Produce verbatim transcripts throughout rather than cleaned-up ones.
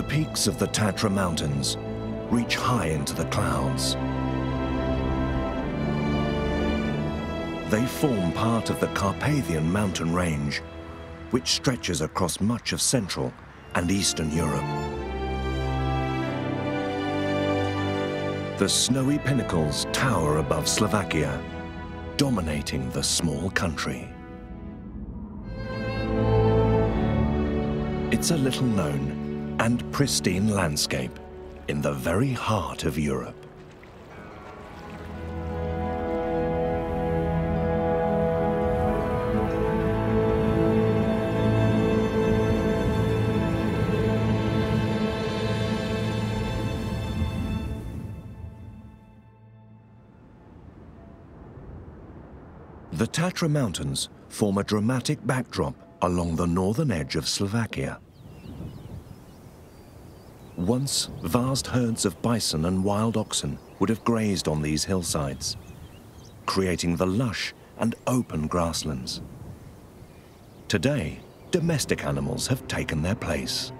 The peaks of the Tatra Mountains reach high into the clouds. They form part of the Carpathian mountain range, which stretches across much of Central and Eastern Europe. The snowy pinnacles tower above Slovakia, dominating the small country. It's a little-known and pristine landscape in the very heart of Europe. The Tatra Mountains form a dramatic backdrop along the northern edge of Slovakia. Once, vast herds of bison and wild oxen would have grazed on these hillsides, creating the lush and open grasslands. Today, domestic animals have taken their place.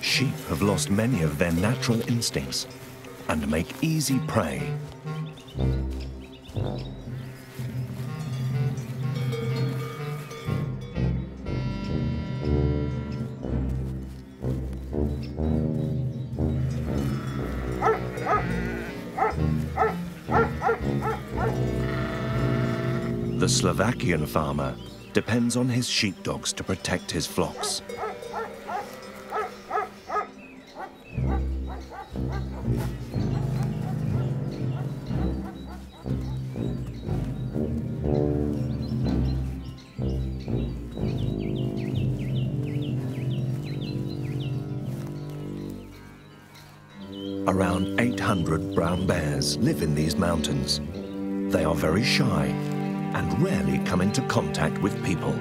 Sheep have lost many of their natural instincts and make easy prey. The Slovakian farmer depends on his sheepdogs to protect his flocks. Around eight hundred brown bears live in these mountains. They are very shy and rarely come into contact with people.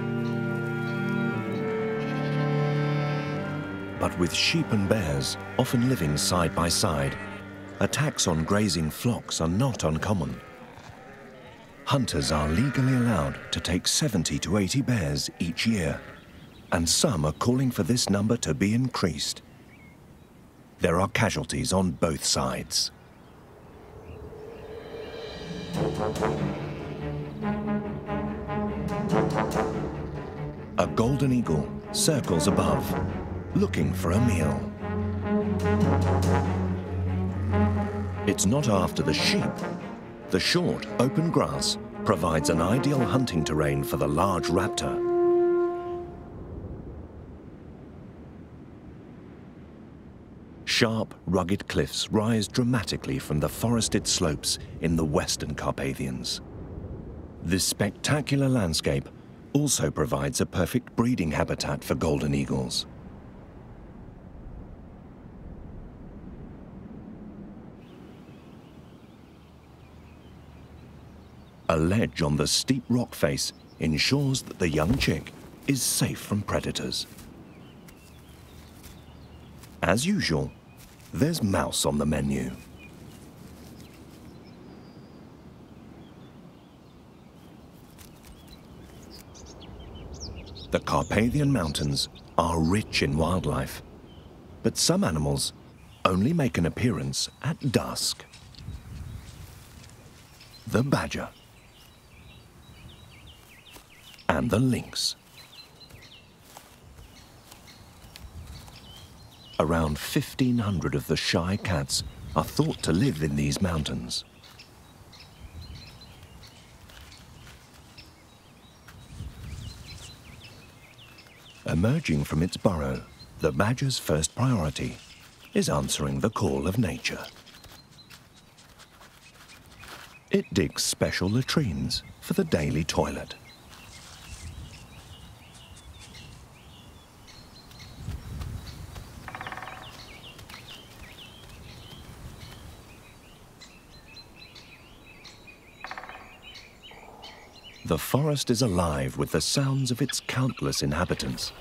But with sheep and bears often living side by side, attacks on grazing flocks are not uncommon. Hunters are legally allowed to take seventy to eighty bears each year, and some are calling for this number to be increased. There are casualties on both sides. A golden eagle circles above, looking for a meal. It's not after the sheep. The short, open grass provides an ideal hunting terrain for the large raptor. Sharp, rugged cliffs rise dramatically from the forested slopes in the Western Carpathians. This spectacular landscape also provides a perfect breeding habitat for golden eagles. A ledge on the steep rock face ensures that the young chick is safe from predators. As usual, there's mouse on the menu. The Carpathian Mountains are rich in wildlife, but some animals only make an appearance at dusk. The badger and the lynx. Around fifteen hundred of the shy cats are thought to live in these mountains. Emerging from its burrow, the badger's first priority is answering the call of nature. It digs special latrines for the daily toilet. The forest is alive with the sounds of its countless inhabitants.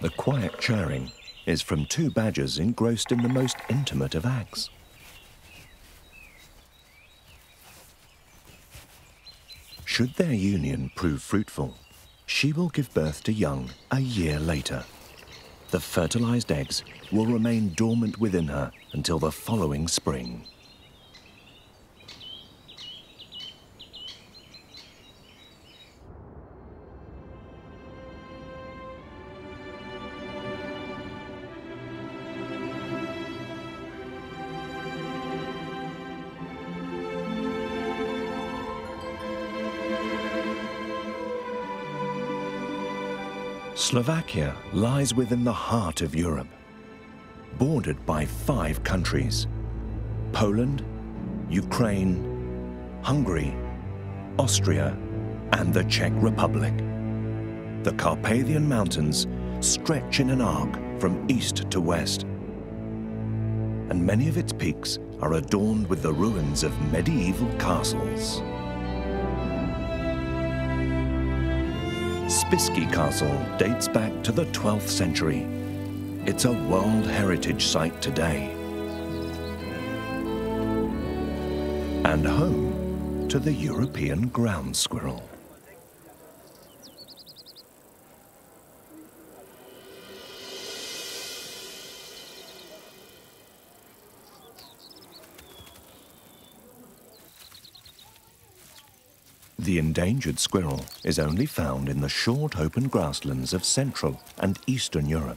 The quiet chirring is from two badgers engrossed in the most intimate of acts. Should their union prove fruitful, she will give birth to young a year later. The fertilized eggs will remain dormant within her until the following spring. Slovakia lies within the heart of Europe, bordered by five countries: Poland, Ukraine, Hungary, Austria, and the Czech Republic. The Carpathian Mountains stretch in an arc from east to west, and many of its peaks are adorned with the ruins of medieval castles. Spiš Castle dates back to the twelfth century. It's a World Heritage Site today, and home to the European ground squirrel. The endangered squirrel is only found in the short open grasslands of Central and Eastern Europe.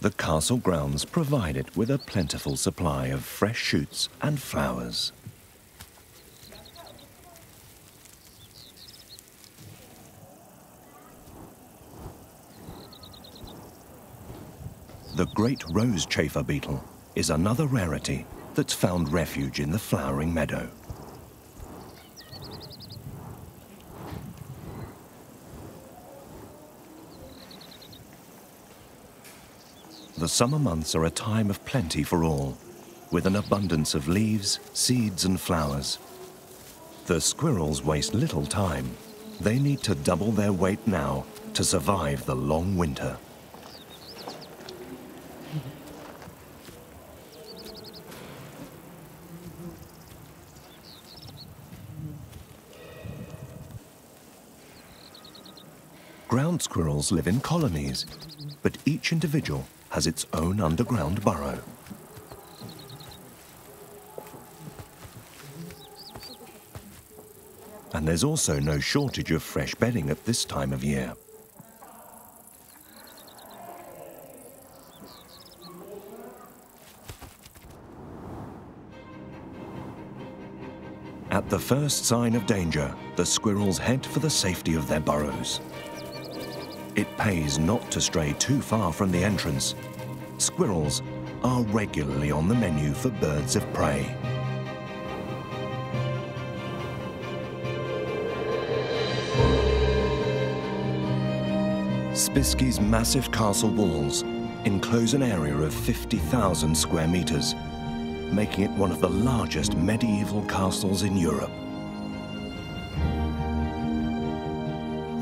The castle grounds provide it with a plentiful supply of fresh shoots and flowers. The great rose chafer beetle is another rarity that's found refuge in the flowering meadow. The summer months are a time of plenty for all, with an abundance of leaves, seeds, and flowers. The squirrels waste little time. They need to double their weight now to survive the long winter. Ground squirrels live in colonies, but each individual has its own underground burrow. And there's also no shortage of fresh bedding at this time of year. At the first sign of danger, the squirrels head for the safety of their burrows. It pays not to stray too far from the entrance. Squirrels are regularly on the menu for birds of prey. Spiš's massive castle walls enclose an area of fifty thousand square meters, making it one of the largest medieval castles in Europe.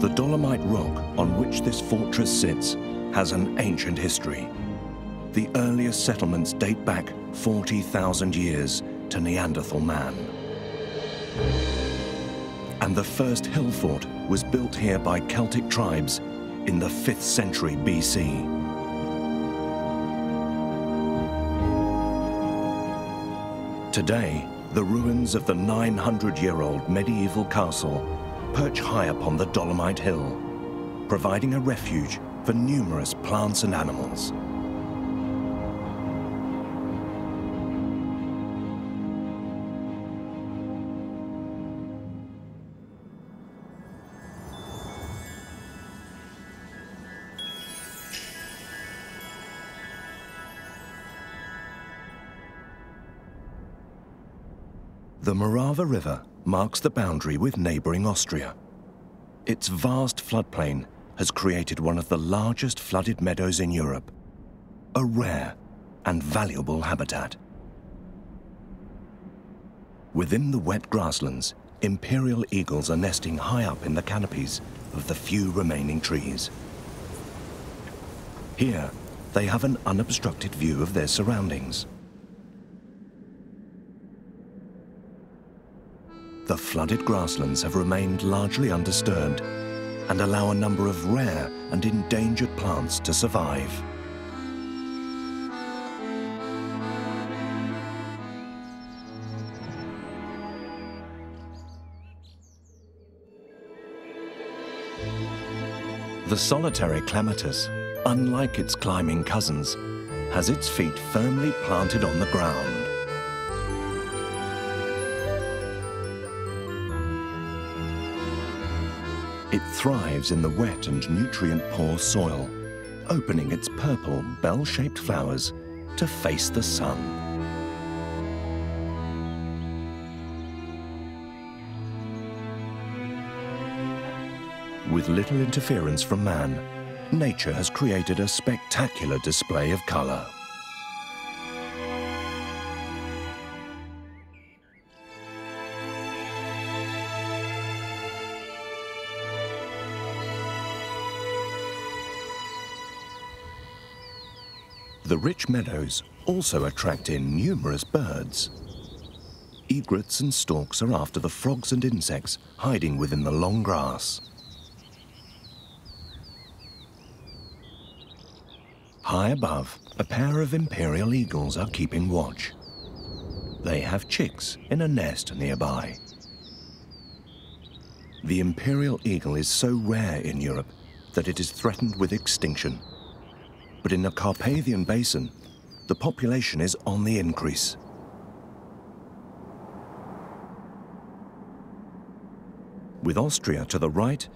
The Dolomite rock on which this fortress sits has an ancient history. The earliest settlements date back forty thousand years to Neanderthal man. And the first hill fort was built here by Celtic tribes in the fifth century B C. Today, the ruins of the nine hundred year old medieval castle perch high upon the Dolomite Hill, providing a refuge for numerous plants and animals. The Morava River marks the boundary with neighboring Austria. Its vast floodplain has created one of the largest flooded meadows in Europe, a rare and valuable habitat. Within the wet grasslands, imperial eagles are nesting high up in the canopies of the few remaining trees. Here, they have an unobstructed view of their surroundings. the flooded grasslands have remained largely undisturbed and allow a number of rare and endangered plants to survive. The solitary clematis, unlike its climbing cousins, has its feet firmly planted on the ground. It thrives in the wet and nutrient-poor soil, opening its purple, bell-shaped flowers to face the sun. With little interference from man, nature has created a spectacular display of colour. The rich meadows also attract in numerous birds. Egrets and storks are after the frogs and insects hiding within the long grass. High above, a pair of imperial eagles are keeping watch. They have chicks in a nest nearby. The imperial eagle is so rare in Europe that it is threatened with extinction. But in the Carpathian Basin, the population is on the increase. With Austria to the right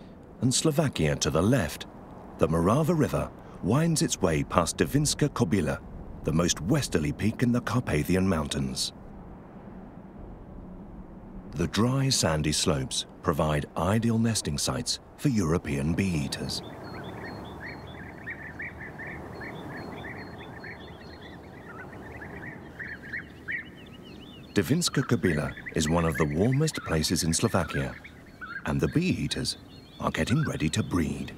and Slovakia to the left, the Morava River winds its way past Devinska Kobila, the most westerly peak in the Carpathian Mountains. The dry, sandy slopes provide ideal nesting sites for European bee-eaters. Devinska Kobila is one of the warmest places in Slovakia, and the bee-eaters are getting ready to breed.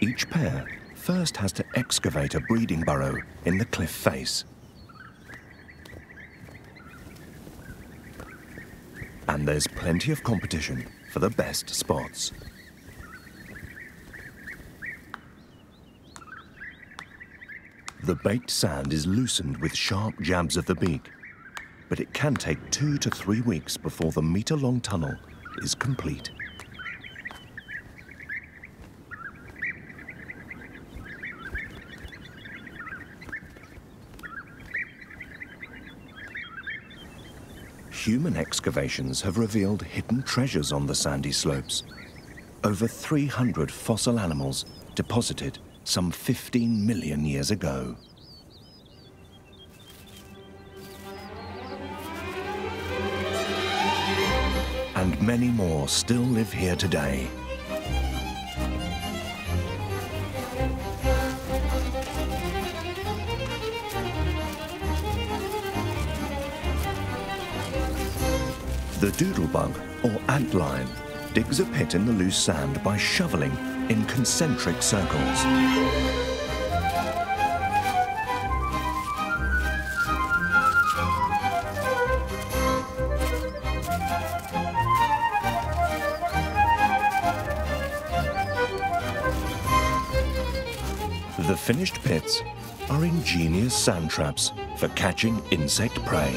Each pair first has to excavate a breeding burrow in the cliff face. And there's plenty of competition for the best spots. The baked sand is loosened with sharp jabs of the beak, but it can take two to three weeks before the meter-long tunnel is complete. Human excavations have revealed hidden treasures on the sandy slopes. Over three hundred fossil animals deposited some fifteen million years ago. And many more still live here today. The doodlebug, or ant-lion, digs a pit in the loose sand by shoveling in concentric circles. The finished pits are ingenious sand traps for catching insect prey.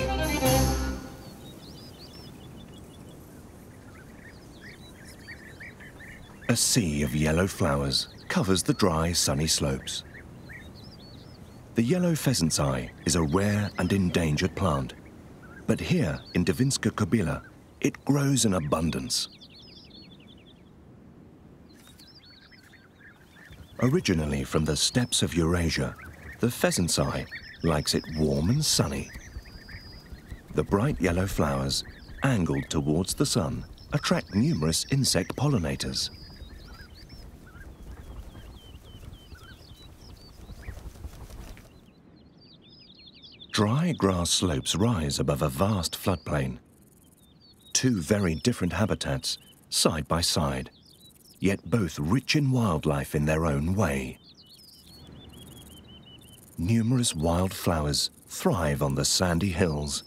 A sea of yellow flowers covers the dry, sunny slopes. The yellow pheasant's eye is a rare and endangered plant, but here in Devinska Kobila, it grows in abundance. Originally from the steppes of Eurasia, the pheasant's eye likes it warm and sunny. The bright yellow flowers, angled towards the sun, attract numerous insect pollinators. Dry grass slopes rise above a vast floodplain. Two very different habitats, side by side, yet both rich in wildlife in their own way. Numerous wild flowers thrive on the sandy hills.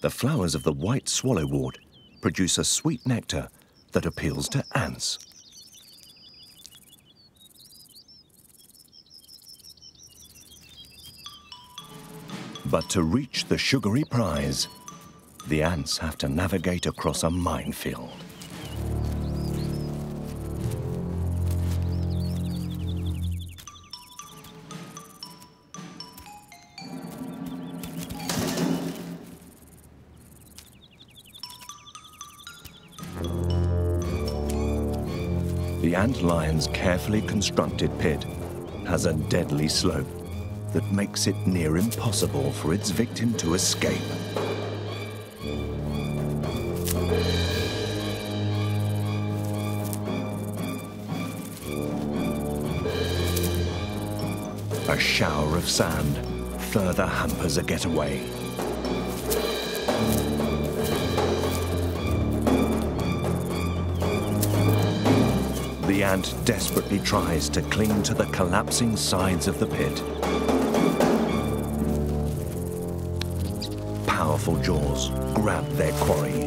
The flowers of the white swallowwort produce a sweet nectar that appeals to ants. But to reach the sugary prize, the ants have to navigate across a minefield. The ant-lion's carefully constructed pit has a deadly slope that makes it near impossible for its victim to escape. A shower of sand further hampers a getaway. The ant desperately tries to cling to the collapsing sides of the pit. Powerful jaws grab their quarry.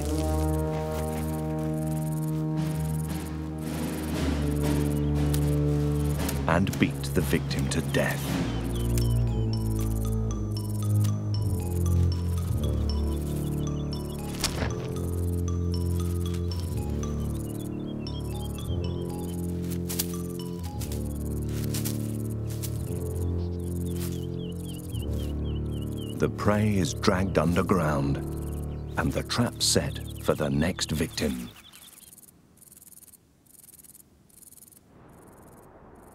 And beat the victim to death. The prey is dragged underground, and the trap set for the next victim.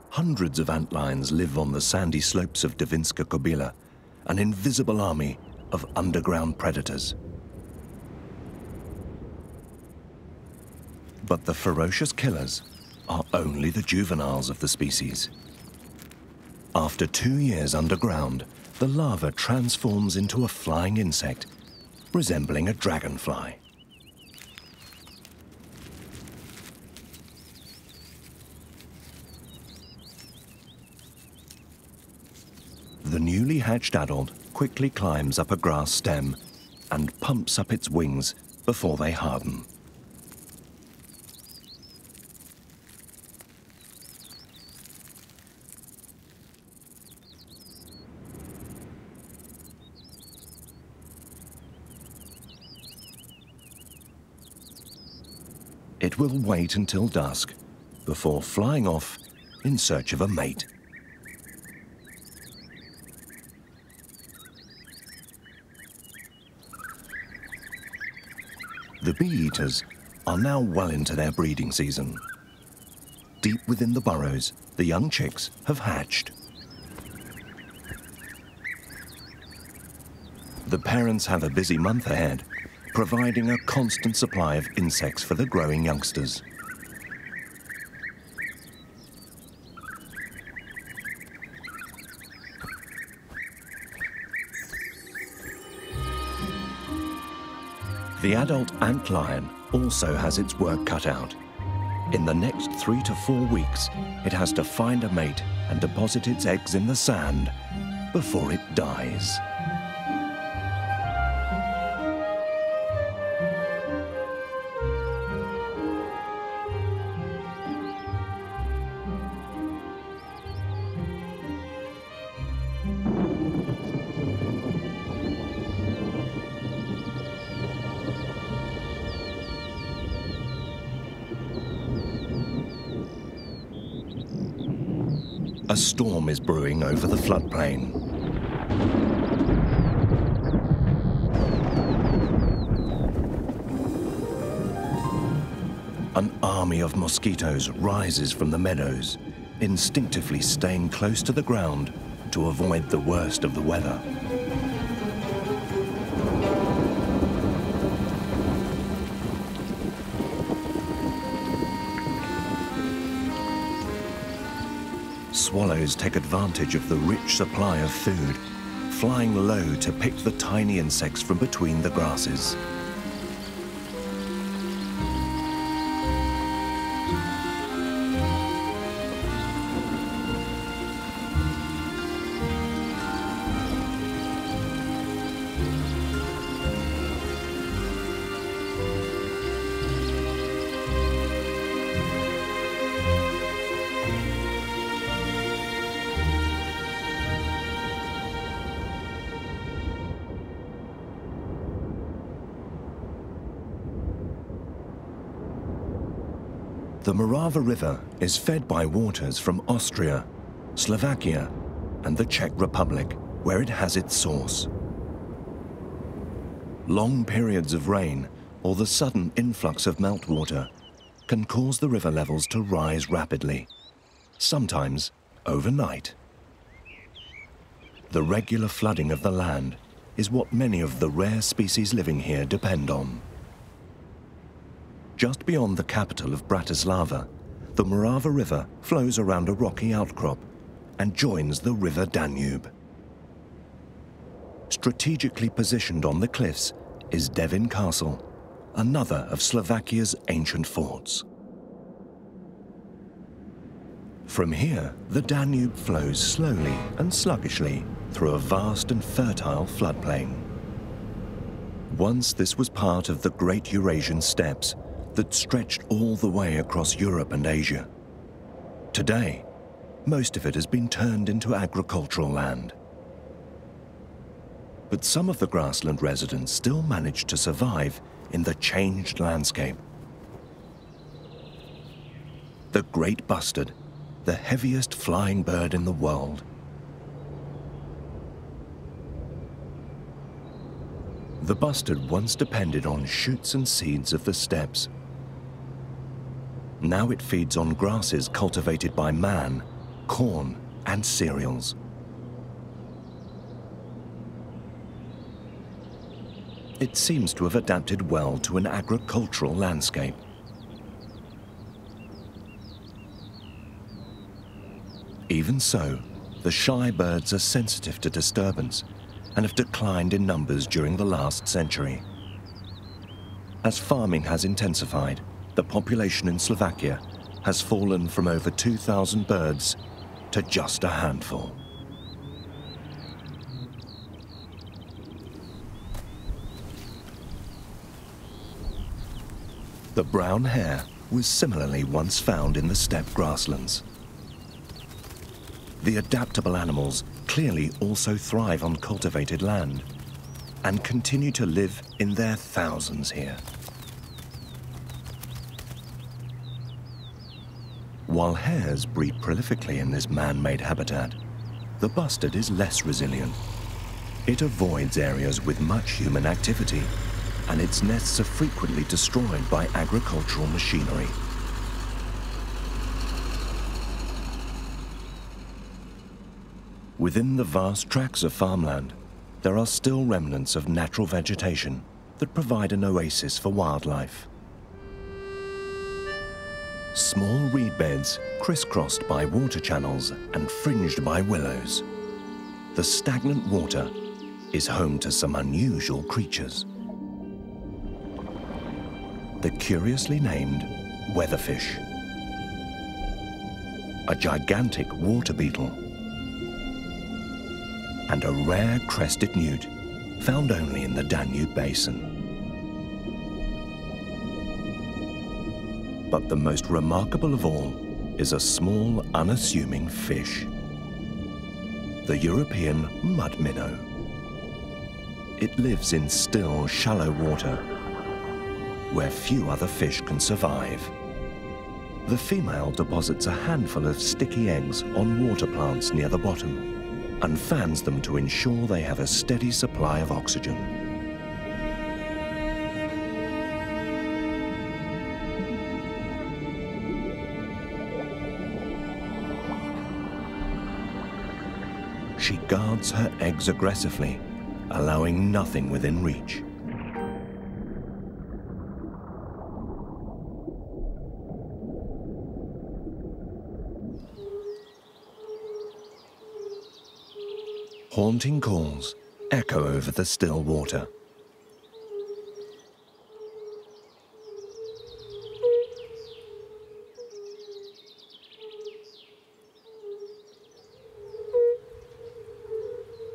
Hundreds of antlions live on the sandy slopes of Devinska Kobila, an invisible army of underground predators. But the ferocious killers are only the juveniles of the species. After two years underground, the larva transforms into a flying insect, resembling a dragonfly. The newly hatched adult quickly climbs up a grass stem and pumps up its wings before they harden. It will wait until dusk before flying off in search of a mate. The bee-eaters are now well into their breeding season. Deep within the burrows, the young chicks have hatched. The parents have a busy month ahead, providing a constant supply of insects for the growing youngsters. The adult antlion also has its work cut out. In the next three to four weeks, it has to find a mate and deposit its eggs in the sand before it dies. A storm is brewing over the floodplain. An army of mosquitoes rises from the meadows, instinctively staying close to the ground to avoid the worst of the weather. Swallows take advantage of the rich supply of food, flying low to pick the tiny insects from between the grasses. The Morava River is fed by waters from Austria, Slovakia, and the Czech Republic, where it has its source. Long periods of rain or the sudden influx of meltwater can cause the river levels to rise rapidly, sometimes overnight. The regular flooding of the land is what many of the rare species living here depend on. Just beyond the capital of Bratislava, the Morava River flows around a rocky outcrop and joins the River Danube. Strategically positioned on the cliffs is Devin Castle, another of Slovakia's ancient forts. From here, the Danube flows slowly and sluggishly through a vast and fertile floodplain. Once this was part of the Great Eurasian Steppes, that stretched all the way across Europe and Asia. Today, most of it has been turned into agricultural land. But some of the grassland residents still managed to survive in the changed landscape. The great bustard, the heaviest flying bird in the world. The bustard once depended on shoots and seeds of the steppes. Now it feeds on grasses cultivated by man, corn, and cereals. It seems to have adapted well to an agricultural landscape. Even so, the shy birds are sensitive to disturbance and have declined in numbers during the last century. As farming has intensified, the population in Slovakia has fallen from over two thousand birds to just a handful. The brown hare was similarly once found in the steppe grasslands. The adaptable animals clearly also thrive on cultivated land and continue to live in their thousands here. While hares breed prolifically in this man-made habitat, the bustard is less resilient. It avoids areas with much human activity, and its nests are frequently destroyed by agricultural machinery. Within the vast tracts of farmland, there are still remnants of natural vegetation that provide an oasis for wildlife. Small reed beds crisscrossed by water channels and fringed by willows. The stagnant water is home to some unusual creatures. The curiously named weatherfish, a gigantic water beetle, and a rare crested newt, found only in the Danube basin. But the most remarkable of all is a small, unassuming fish, the European mud minnow. It lives in still, shallow water, where few other fish can survive. The female deposits a handful of sticky eggs on water plants near the bottom, and fans them to ensure they have a steady supply of oxygen. She guards her eggs aggressively, allowing nothing within reach. haunting calls echo over the still water.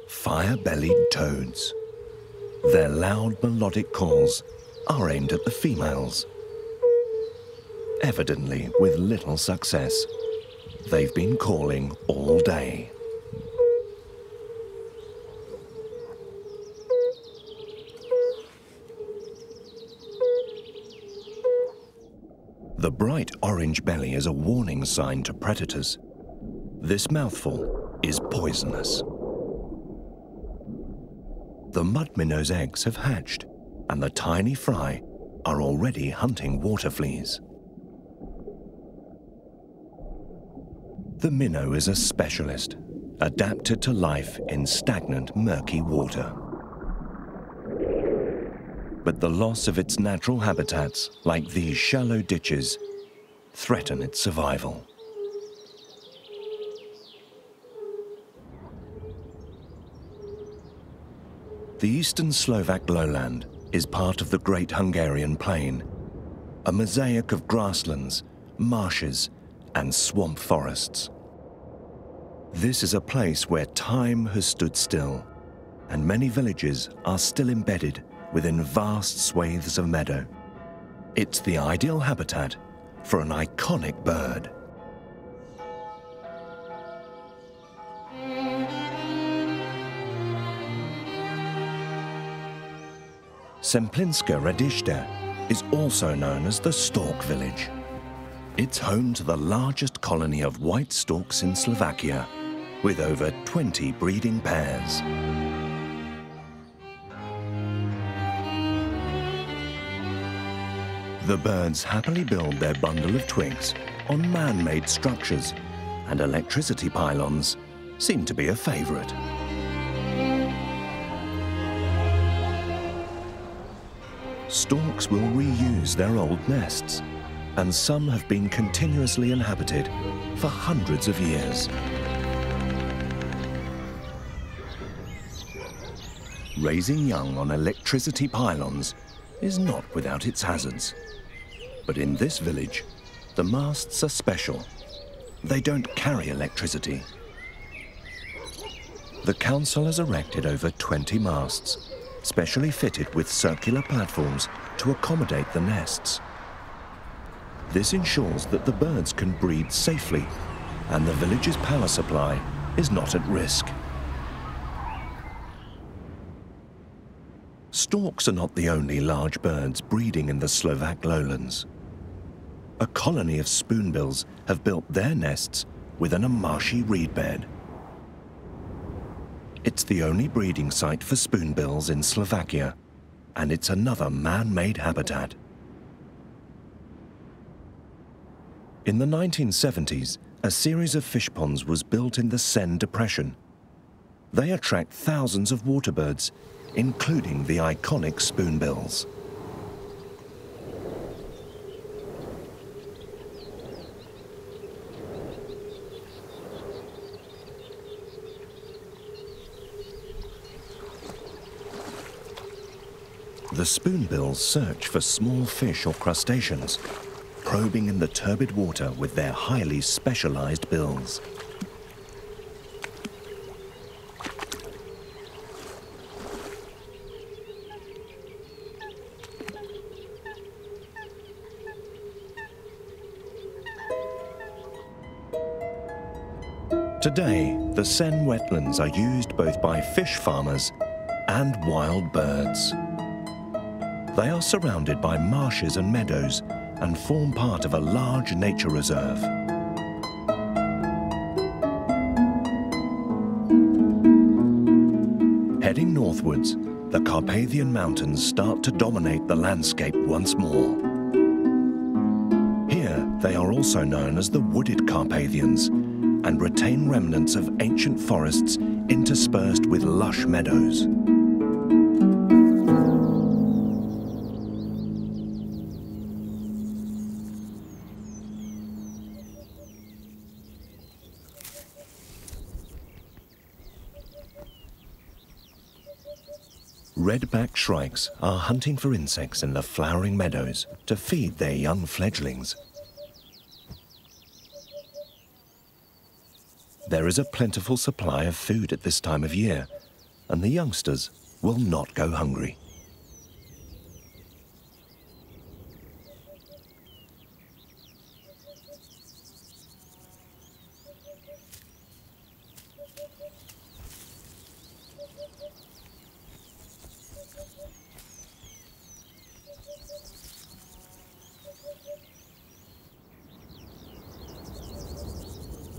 Fire-bellied toads. Their loud melodic calls are aimed at the females. Evidently with little success. They've been calling all day. The bright orange belly is a warning sign to predators. This mouthful is poisonous. The mud minnow's eggs have hatched, and the tiny fry are already hunting water fleas. The minnow is a specialist, adapted to life in stagnant, murky water. But the loss of its natural habitats, like these shallow ditches, threaten its survival. The eastern Slovak lowland is part of the Great Hungarian Plain, a mosaic of grasslands, marshes, and swamp forests. This is a place where time has stood still, and many villages are still embedded within vast swathes of meadow. It's the ideal habitat for an iconic bird. Semplinska Radište is also known as the stork village. It's home to the largest colony of white storks in Slovakia, with over twenty breeding pairs. The birds happily build their bundle of twigs on man-made structures, and electricity pylons seem to be a favorite. Storks will reuse their old nests, and some have been continuously inhabited for hundreds of years. Raising young on electricity pylons is not without its hazards. But in this village, the masts are special. They don't carry electricity. The council has erected over twenty masts, specially fitted with circular platforms to accommodate the nests. This ensures that the birds can breed safely and the village's power supply is not at risk. Storks are not the only large birds breeding in the Slovak lowlands. A colony of spoonbills have built their nests within a marshy reed bed. It's the only breeding site for spoonbills in Slovakia, and it's another man-made habitat. In the nineteen seventies, a series of fish ponds was built in the Sen Depression. They attract thousands of waterbirds, including the iconic spoonbills. The spoonbills search for small fish or crustaceans, probing in the turbid water with their highly specialized bills. Today, the Sen wetlands are used both by fish farmers and wild birds. They are surrounded by marshes and meadows, and form part of a large nature reserve. Heading northwards, the Carpathian Mountains start to dominate the landscape once more. Here, they are also known as the wooded Carpathians and retain remnants of ancient forests interspersed with lush meadows. red-backed shrikes are hunting for insects in the flowering meadows to feed their young fledglings. There is a plentiful supply of food at this time of year, and the youngsters will not go hungry.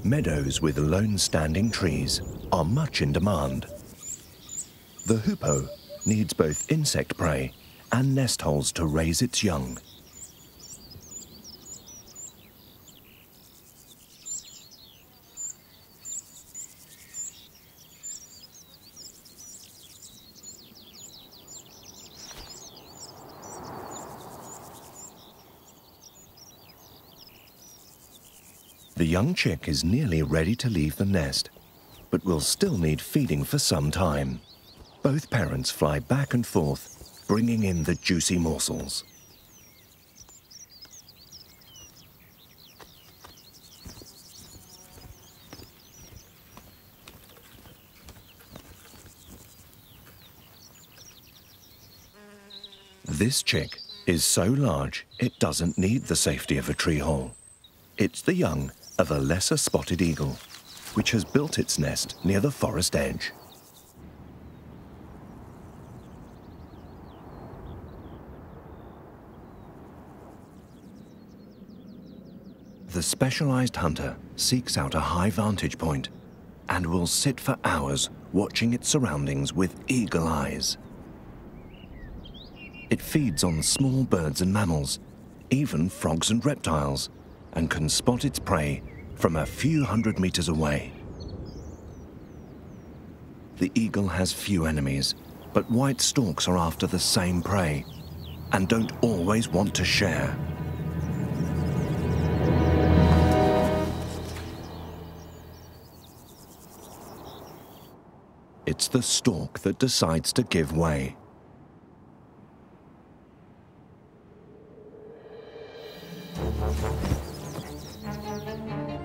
Meadows with lone standing trees are much in demand. The hoopoe needs both insect prey and nest holes to raise its young. The young chick is nearly ready to leave the nest, but will still need feeding for some time. Both parents fly back and forth, bringing in the juicy morsels. This chick is so large it doesn't need the safety of a tree hole. It's the young of a lesser spotted eagle, which has built its nest near the forest edge. The specialized hunter seeks out a high vantage point and will sit for hours watching its surroundings with eagle eyes. It feeds on small birds and mammals, even frogs and reptiles, and can spot its prey from a few hundred meters away. The eagle has few enemies, but white storks are after the same prey and don't always want to share. It's the stork that decides to give way.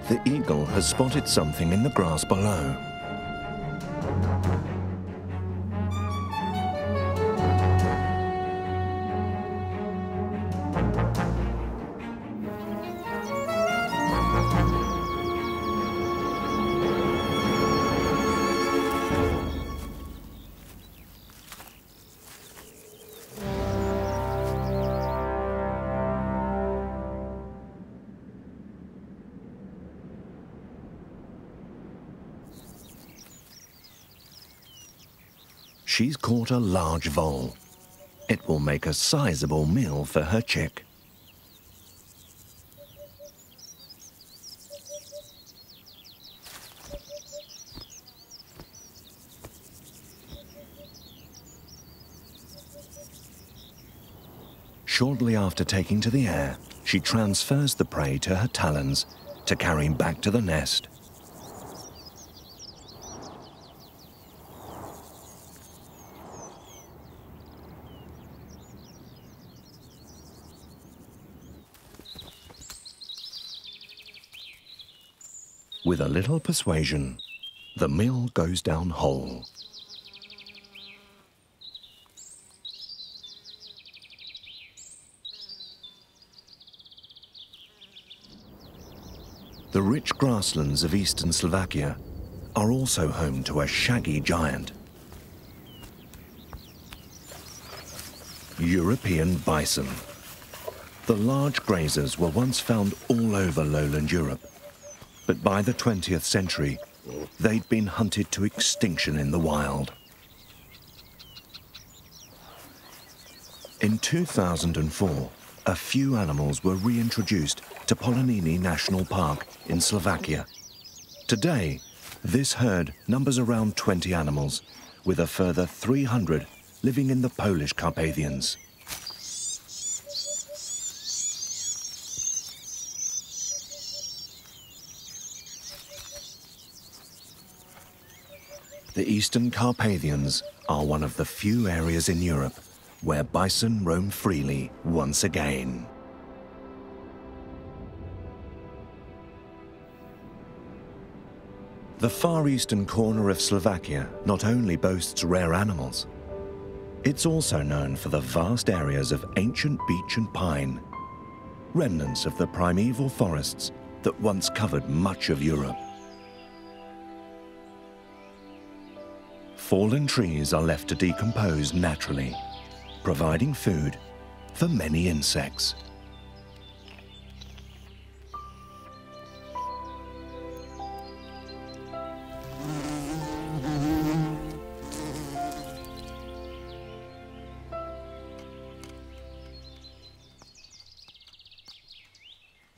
The eagle has spotted something in the grass below. She's caught a large vole. It will make a sizable meal for her chick. Shortly after taking to the air, she transfers the prey to her talons to carry him back to the nest. With a little persuasion, the meal goes down whole. The rich grasslands of eastern Slovakia are also home to a shaggy giant, European bison. The large grazers were once found all over lowland Europe. But by the twentieth century, they'd been hunted to extinction in the wild. In two thousand four, a few animals were reintroduced to Poloniny National Park in Slovakia. Today, this herd numbers around twenty animals, with a further three hundred living in the Polish Carpathians. The Eastern Carpathians are one of the few areas in Europe where bison roam freely once again. The far eastern corner of Slovakia not only boasts rare animals, it's also known for the vast areas of ancient beech and pine, remnants of the primeval forests that once covered much of Europe. Fallen trees are left to decompose naturally, providing food for many insects.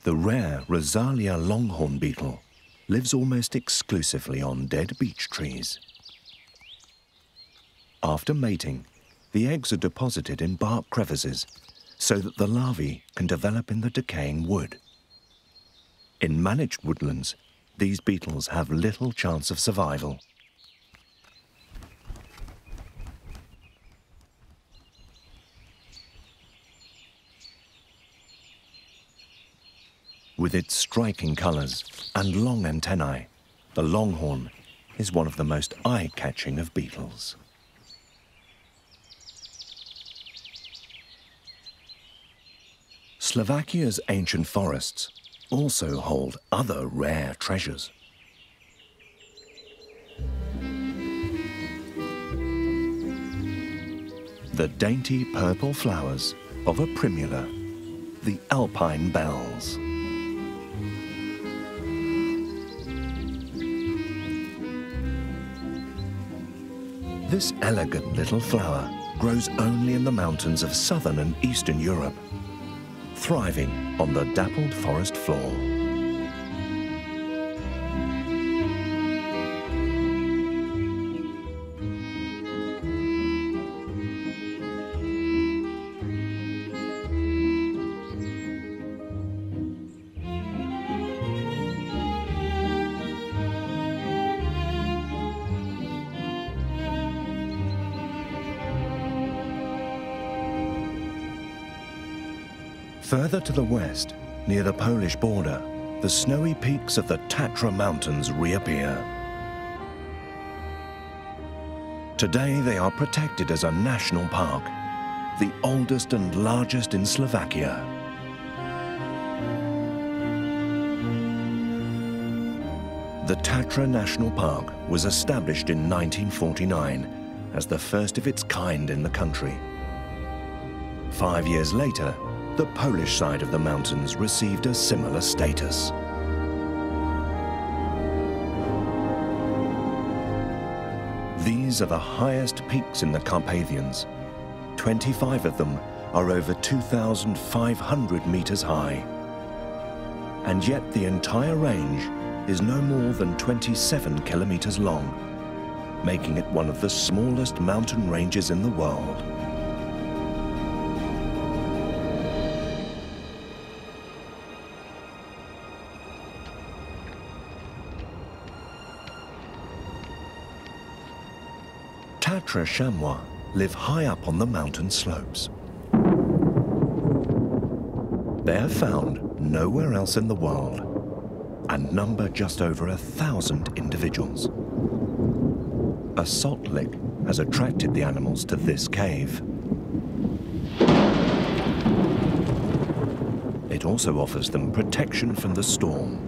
The rare Rosalia longhorn beetle lives almost exclusively on dead beech trees. After mating, the eggs are deposited in bark crevices so that the larvae can develop in the decaying wood. In managed woodlands, these beetles have little chance of survival. With its striking colours and long antennae, the longhorn is one of the most eye-catching of beetles. Slovakia's ancient forests also hold other rare treasures. The dainty purple flowers of a primula, the Alpine bells. This elegant little flower grows only in the mountains of southern and eastern Europe, thriving on the dappled forest floor. Further to the west, near the Polish border, the snowy peaks of the Tatra Mountains reappear. Today they are protected as a national park, the oldest and largest in Slovakia. The Tatra National Park was established in nineteen forty-nine as the first of its kind in the country. Five years later, the Polish side of the mountains received a similar status. These are the highest peaks in the Carpathians. twenty-five of them are over two thousand five hundred meters high. And yet the entire range is no more than twenty-seven kilometers long, making it one of the smallest mountain ranges in the world. Tatra chamois live high up on the mountain slopes. They are found nowhere else in the world and number just over a thousand individuals. A salt lick has attracted the animals to this cave. It also offers them protection from the storm.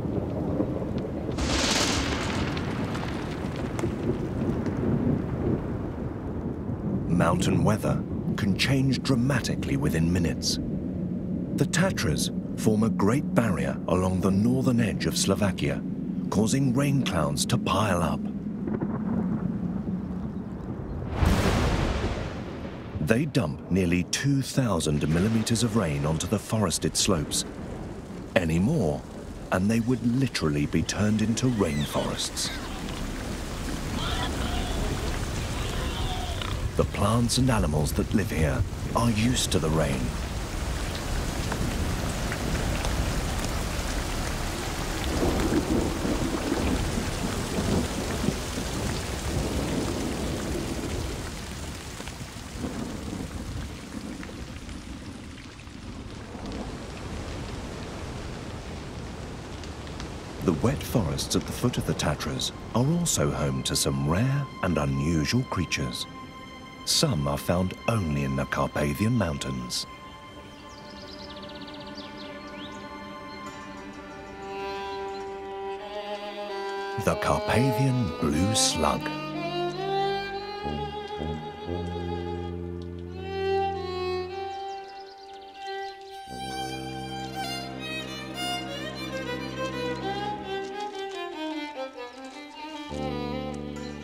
Mountain weather can change dramatically within minutes. The Tatras form a great barrier along the northern edge of Slovakia, causing rain clouds to pile up. They dump nearly two thousand millimeters of rain onto the forested slopes. Any more, and they would literally be turned into rainforests. The plants and animals that live here are used to the rain. The wet forests at the foot of the Tatras are also home to some rare and unusual creatures. Some are found only in the Carpathian Mountains. The Carpathian blue slug.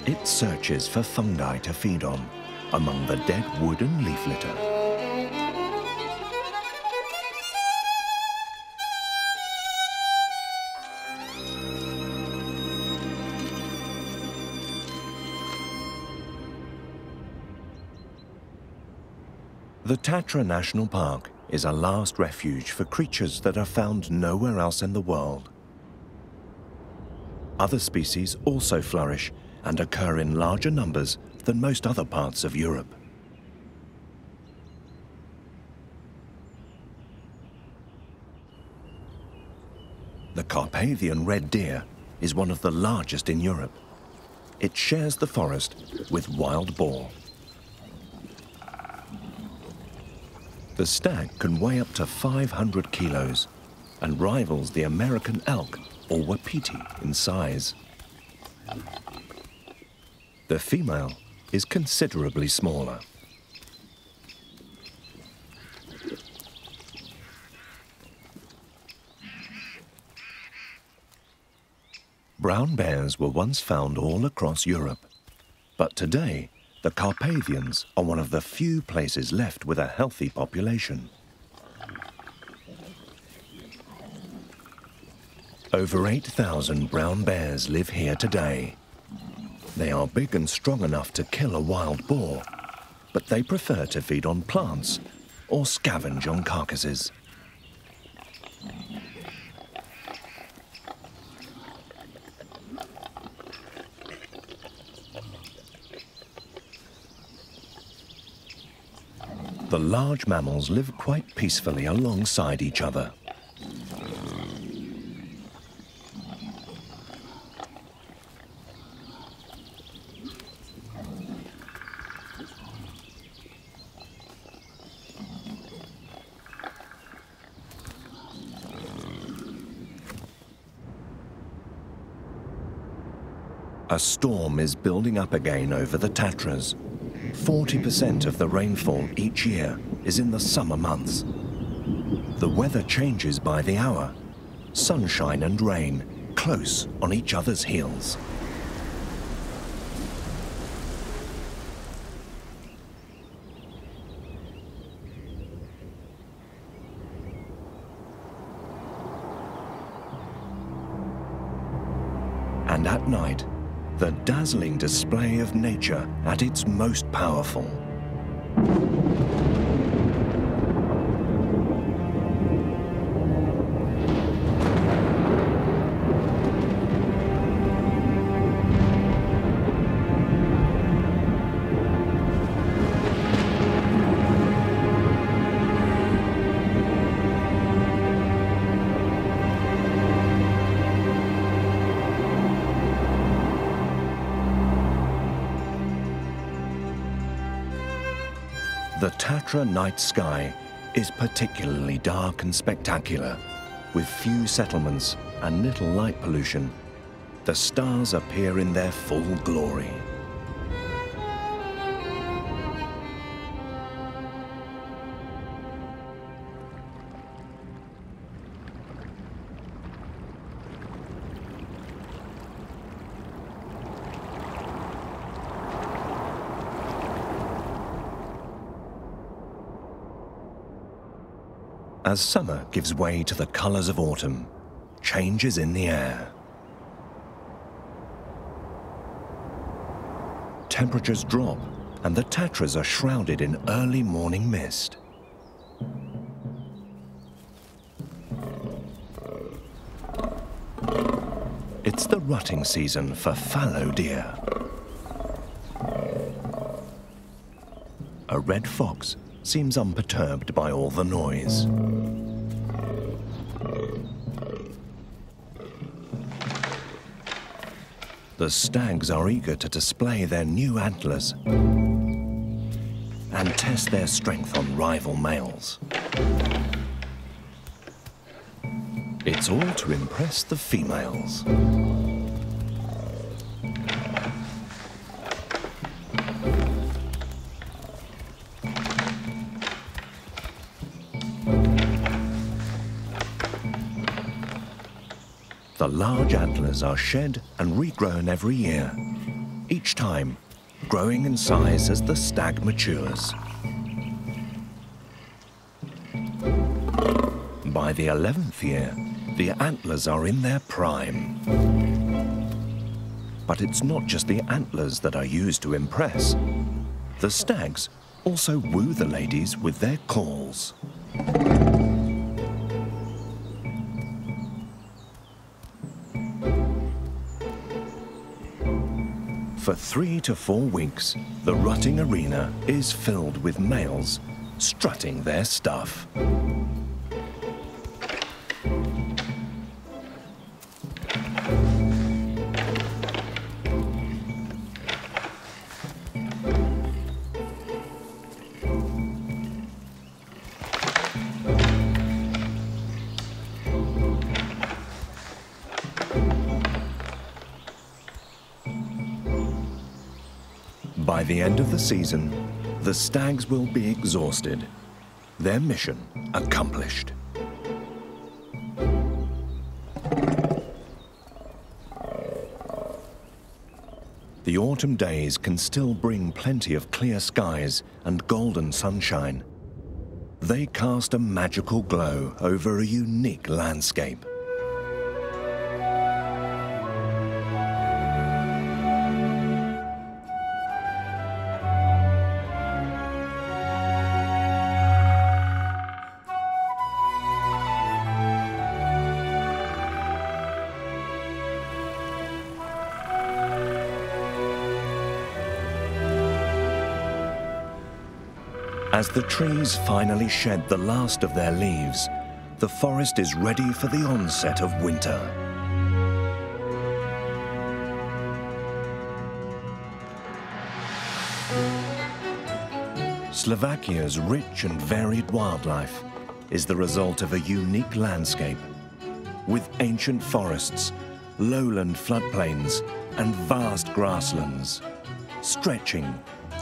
It searches for fungi to feed on among the dead wood and leaf litter. The Tatra National Park is a last refuge for creatures that are found nowhere else in the world. Other species also flourish and occur in larger numbers than most other parts of Europe. The Carpathian red deer is one of the largest in Europe. It shares the forest with wild boar. The stag can weigh up to five hundred kilos and rivals the American elk or wapiti in size. The female is considerably smaller. Brown bears were once found all across Europe, but today the Carpathians are one of the few places left with a healthy population. Over eight thousand brown bears live here today. They are big and strong enough to kill a wild boar, but they prefer to feed on plants or scavenge on carcasses. The large mammals live quite peacefully alongside each other. A storm is building up again over the Tatras. forty percent of the rainfall each year is in the summer months. The weather changes by the hour. Sunshine and rain close on each other's heels. And at night, the dazzling display of nature at its most powerful. The Tatra night sky is particularly dark and spectacular. With few settlements and little light pollution, the stars appear in their full glory. As summer gives way to the colors of autumn, changes in the air. Temperatures drop and the Tatras are shrouded in early morning mist. It's the rutting season for fallow deer. A red fox seems unperturbed by all the noise. The stags are eager to display their new antlers and test their strength on rival males. It's all to impress the females. The large antlers are shed and regrown every year, each time growing in size as the stag matures. By the eleventh year, the antlers are in their prime. But it's not just the antlers that are used to impress. The stags also woo the ladies with their calls. For three to four weeks, the rutting arena is filled with males strutting their stuff. By the end of the season, the stags will be exhausted, their mission accomplished. The autumn days can still bring plenty of clear skies and golden sunshine. They cast a magical glow over a unique landscape. As the trees finally shed the last of their leaves, the forest is ready for the onset of winter. Slovakia's rich and varied wildlife is the result of a unique landscape, with ancient forests, lowland floodplains, and vast grasslands, stretching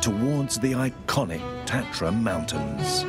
towards the iconic Tatra Mountains.